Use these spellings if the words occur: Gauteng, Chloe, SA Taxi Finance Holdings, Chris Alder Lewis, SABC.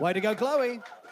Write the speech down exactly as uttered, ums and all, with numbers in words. Way to go, Chloe.